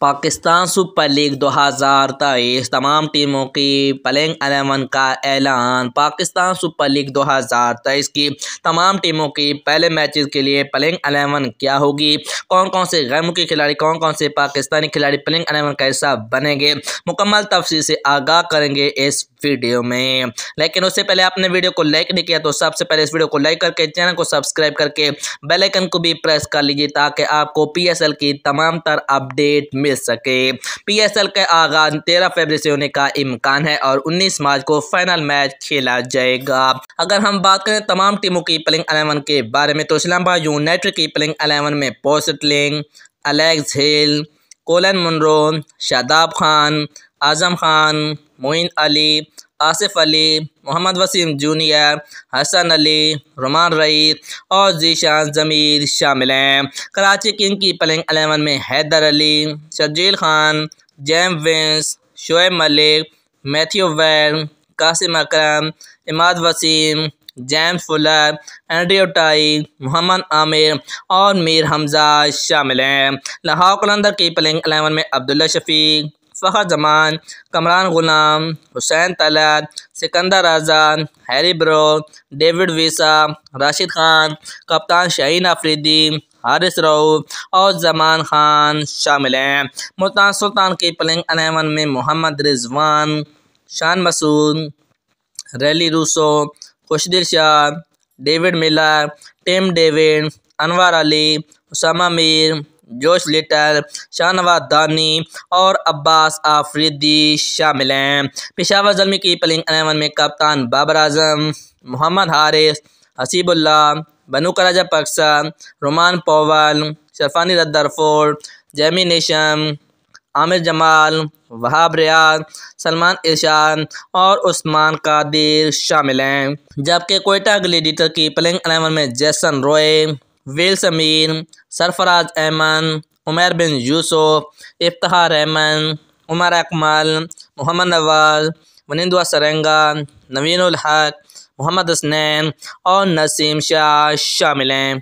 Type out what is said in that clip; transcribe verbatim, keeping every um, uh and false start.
Pakistan super league दो हज़ार तेईस तमाम टीमों की प्लेइंग एलेवन का ऐलान। पाकिस्तान सुपर लीग दो हज़ार तेईस की तमाम टीमों की पहले मैचेस के लिए प्लेइंग एलेवन क्या होगी, कौन कौन से गैर मुल्की खिलाड़ी, कौन कौन से पाकिस्तानी खिलाड़ी प्लेइंग एलेवन का हिस्सा बनेंगे, मुकम्मल तफसील से आगाह करेंगे इस वीडियो में। लेकिन उससे पहले आपने वीडियो को लाइक नहीं किया तो सबसे पहले इस वीडियो को लाइक करके चैनल को सब्सक्राइब करके बेल आइकन को भी प्रेस कर लीजिए ताकि आपको पी एस एल की तमाम तर अपडेट सके। पीएसएल का आगाज तेरह फरवरी से होने का इम्कान है और उन्नीस मार्च को फाइनल मैच खेला जाएगा। अगर हम बात करें तमाम टीमों की प्लेइंग एलेवन के बारे में तो इस्लामाबाद यूनाइटेड की प्लेइंग एलेवन में पोस्टलिंग, Alex hello, Colin Munro, Shadab Khan, Azam Khan, Moeen Ali, Asif Ali, Mohammad Wasim junior, Hasan Ali, Rumman Raees और जीशान जमीर शामिल हैं। कराची किंग की प्लेइंग एलेवन में Haider Ali, Sharjeel Khan, James Vince, Shoaib Malik, Matthew वैन कस्टम, Imad Wasim, James Fuller, Andrew Tye, Mohammad Amir और मीर हमजा शामिल हैं। लाहौर कलंदर की प्लेइंग एलेवन में Abdullah Shafique, Fahad Zaman, Kamran Ghulam, Hussain Talat, Sikandar Raza, Harry Brook, David Wiese, Rashid Khan, कप्तान शाहीन अफरीदी, हारिस रऊफ और जमान खान शामिल हैं। मुल्तान सुल्तान की प्लेइंग एलेवन में Mohammad Rizwan, Shan Masood, Rilee Rossouw, Khushdil Shah, David Miller, Tim David, Anwar Ali, Usama Mir, Josh Little, Shahnawaz दानी और अब्बास आफरीदी शामिल हैं। पेशावर ज़ल्मी की प्लेइंग एलेवन में कप्तान बाबर आजम, मोहम्मद हारिस, हसीबुल्ला, बनू कराजा Pakistan, Rovman Powell, Sherfane Rutherford, Jimmy Neesham, Aamer Jamal, Wahab Riaz, Salman Irshad और उस्मान कादिर शामिल हैं। जबकि कोयटा ग्लेडिएटर की प्लेइंग एलेवन में Jason Roy, well Sameer, Sarfaraz Ahmed, Umar bin Yousuf, Iftikhar Ahmed, Umar Akmal, Mohammad Nawaz, Wanindu Hasaranga, Naveen ul Haq, Mohammad Husnain और नसीम शाह शामिल हैं।